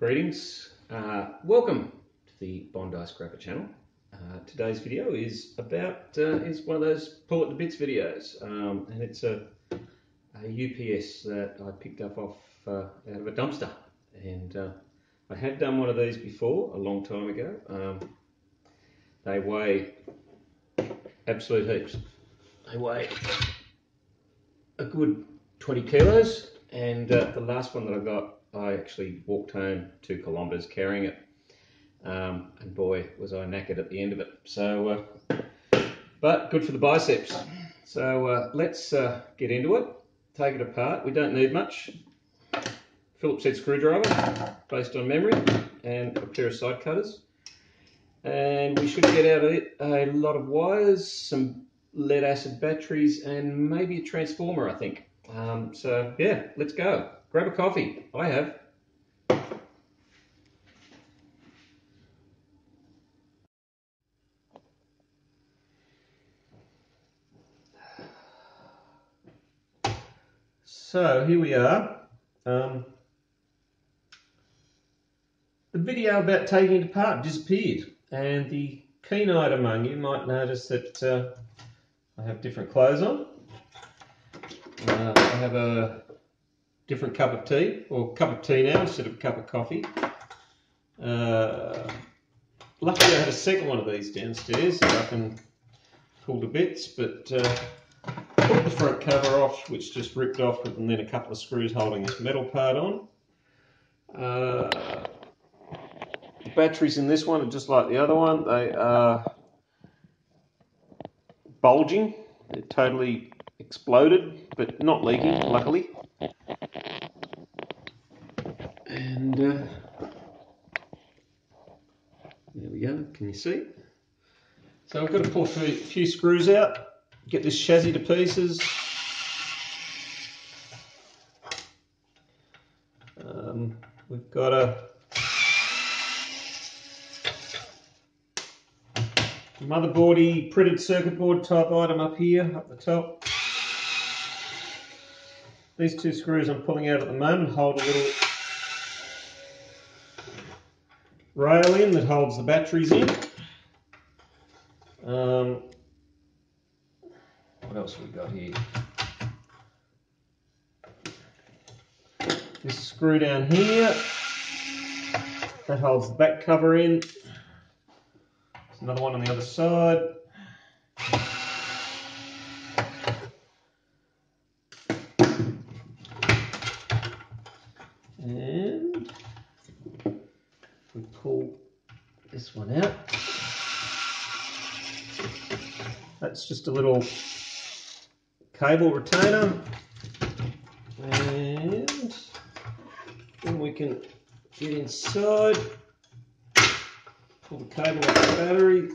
Greetings, welcome to the Bondi Scrapper channel. Today's video is about is one of those pull it to bits videos, and it's a UPS that I picked up out of a dumpster, and I had done one of these before a long time ago. They weigh absolute heaps. They weigh a good 20 kilos, and the last one that I got, I actually walked home 2 kilometres carrying it, and boy was I knackered at the end of it. So, but good for the biceps. So let's get into it, take it apart. We don't need much. Phillips head screwdriver, based on memory, and a pair of side cutters. And we should get out of it a lot of wires, some lead acid batteries, and maybe a transformer, I think. So yeah, let's go. Grab a coffee. I have. So here we are. The video about taking it apart disappeared, and the keen-eyed among you might notice that I have different clothes on. I have a different cup of tea, or cup of tea now instead of a cup of coffee. Luckily I had a second one of these downstairs that I can pull to bits, but put the front cover off, which just ripped off, and then a couple of screws holding this metal part on. The batteries in this one are just like the other one. They are bulging, they're totally exploded, but not leaking, luckily. And there we go, can you see? So I've got to pull a few screws out, get this chassis to pieces. We've got a motherboardy printed circuit board type item up here, up the top. These two screws I'm pulling out at the moment hold a little rail in that holds the batteries in. What else have we got here? This screw down here that holds the back cover in. There's another one on the other side. And we pull this one out. That's just a little cable retainer, and then we can get inside, pull the cable out of the battery.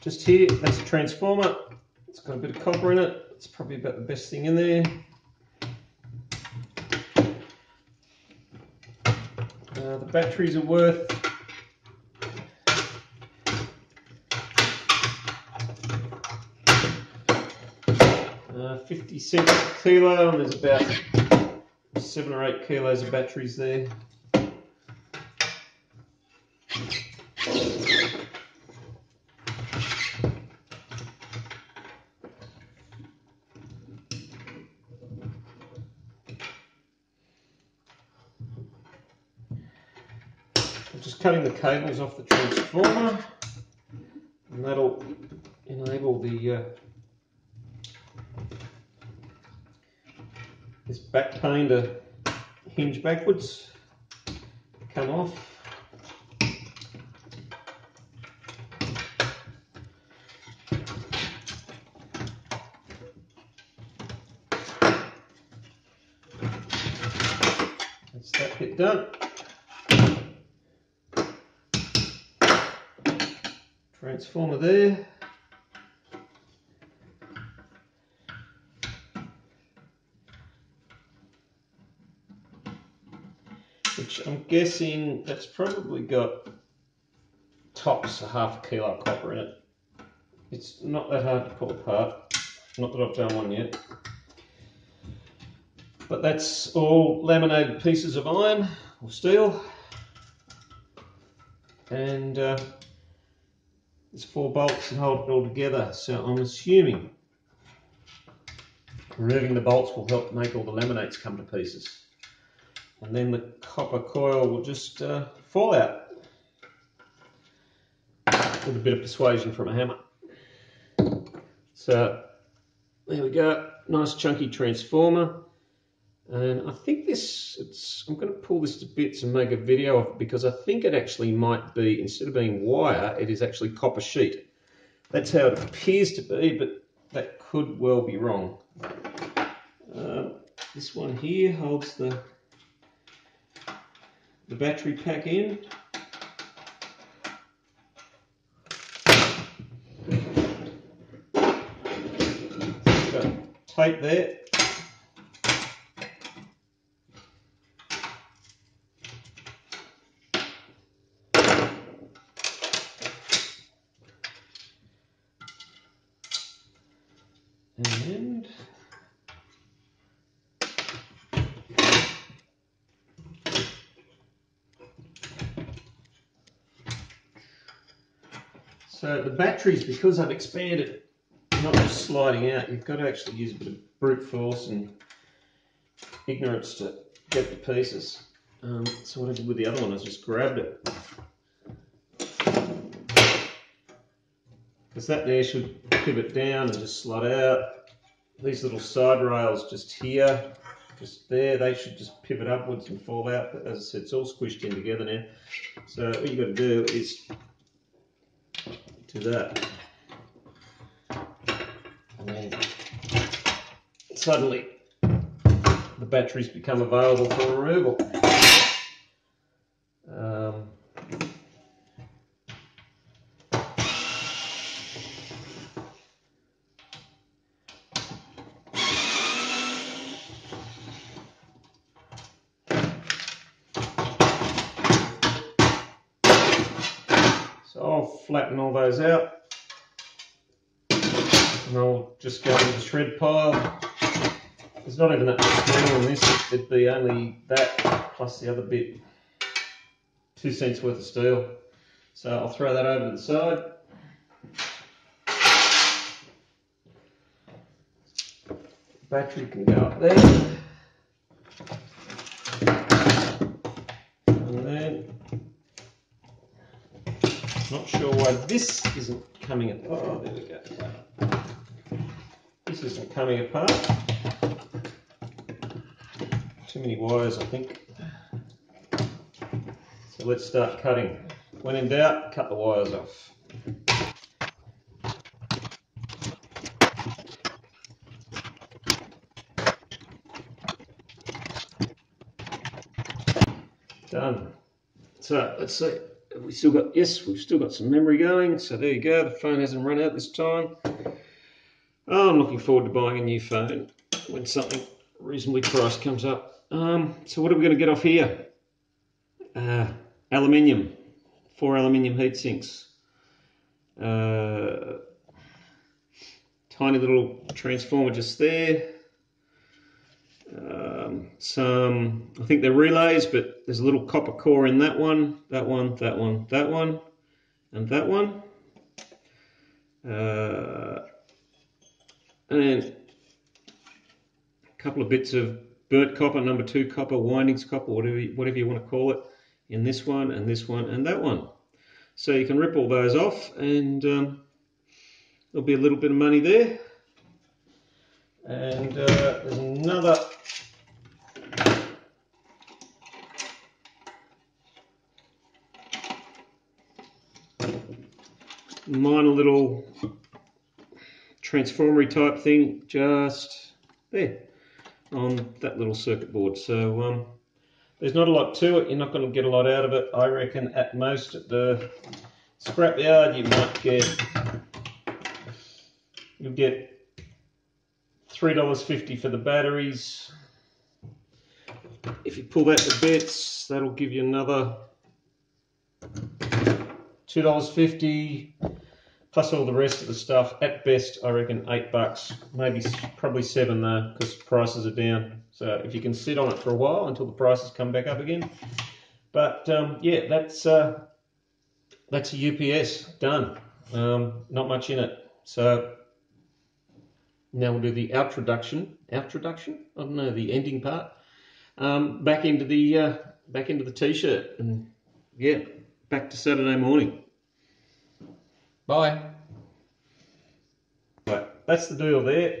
Just here, that's a transformer. It's got a bit of copper in it. It's probably about the best thing in there. The batteries are worth $0.50 a kilo, and there's about 7 or 8 kilos of batteries there. Just cutting the cables off the transformer, and that'll enable the this back pane to hinge backwards, come off. That's that bit done. Transformer there. Which I'm guessing that's probably got tops a half a kilo of copper in it. It's not that hard to pull apart. Not that I've done one yet. But that's all laminated pieces of iron or steel, and there's 4 bolts that hold it all together. So I'm assuming removing the bolts will help make all the laminates come to pieces. And then the copper coil will just fall out with a bit of persuasion from a hammer. So there we go, nice chunky transformer. And I think this, I'm going to pull this to bits and make a video of it, because I think it actually might be, instead of being wire, it is actually copper sheet. That's how it appears to be, but that could well be wrong. This one here holds the battery pack in. So, tape there. And so the batteries, because I've expanded, not just sliding out, you've got to actually use a bit of brute force and ignorance to get the pieces. So what I did with the other one is just grabbed it, because that there should pivot down and just slide out. These little side rails just here, just there, they should just pivot upwards and fall out. But as I said, it's all squished in together now. So all you've got to do is do that. And then suddenly the batteries become available for removal. I'll flatten all those out, and I'll just go into the shred pile. There's not even that much metal on this, it'd be only that plus the other bit, 2 cents worth of steel. So I'll throw that over to the side. Battery can go up there. Not sure why this isn't coming apart. Oh, there we go. This isn't coming apart. Too many wires, I think. So let's start cutting. When in doubt, cut the wires off. Done. So let's see. We've still got, yes, we've still got some memory going, so there you go, the phone hasn't run out this time. Oh, I'm looking forward to buying a new phone when something reasonably priced comes up. So what are we going to get off here? Aluminium, 4 aluminium heat sinks. Tiny little transformer just there. Some, I think they're relays, but there's a little copper core in that one, that one, that one, that one, and that one. And a couple of bits of burnt copper, #2 copper, windings copper, whatever you want to call it, in this one, and this one, and that one. So you can rip all those off, and there'll be a little bit of money there. And there's another minor little transformery type thing just there on that little circuit board. So there's not a lot to it. You're not going to get a lot out of it. I reckon at most at the scrapyard you might get, you'll get $3.50 for the batteries. If you pull that to bits, that'll give you another $2.50 plus all the rest of the stuff. At best, I reckon $8, maybe probably $7 there because prices are down. So if you can sit on it for a while until the prices come back up again. But yeah, that's a UPS done. Not much in it. So now we'll do the outroduction. I don't know, the ending part. Back into the t-shirt, and yeah, back to Saturday morning. Bye. Right, that's the deal there.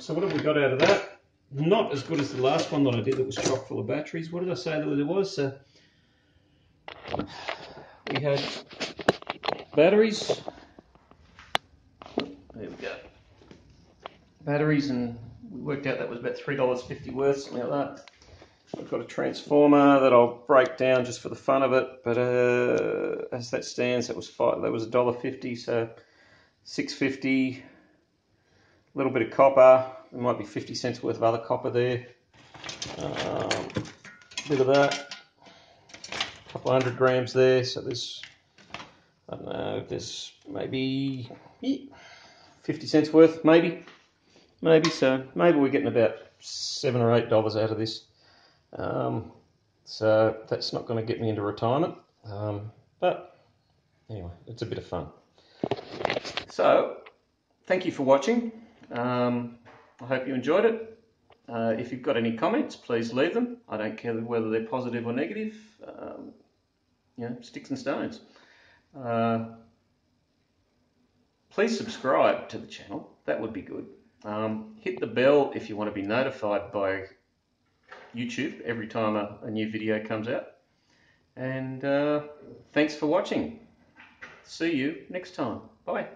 So what have we got out of that? Not as good as the last one that I did that was chock full of batteries. What did I say that it was? We had batteries. There we go. Batteries, and we worked out that was about $3.50 worth, something like that. I've got a transformer that I'll break down just for the fun of it, but as that stands, that was $1.50, so $6.50. A little bit of copper. There might be 50 cents worth of other copper there. A bit of that. A couple 100 grams there. So there's, I don't know, there's maybe 50 cents worth, maybe. So maybe we're getting about $7 or $8 out of this. So that's not going to get me into retirement, but anyway, it's a bit of fun. So thank you for watching. I hope you enjoyed it. If you've got any comments, please leave them. I don't care whether they're positive or negative. You know, sticks and stones. Please subscribe to the channel. That would be good. Hit the bell if you want to be notified by YouTube every time a new video comes out. And thanks for watching. See you next time. Bye.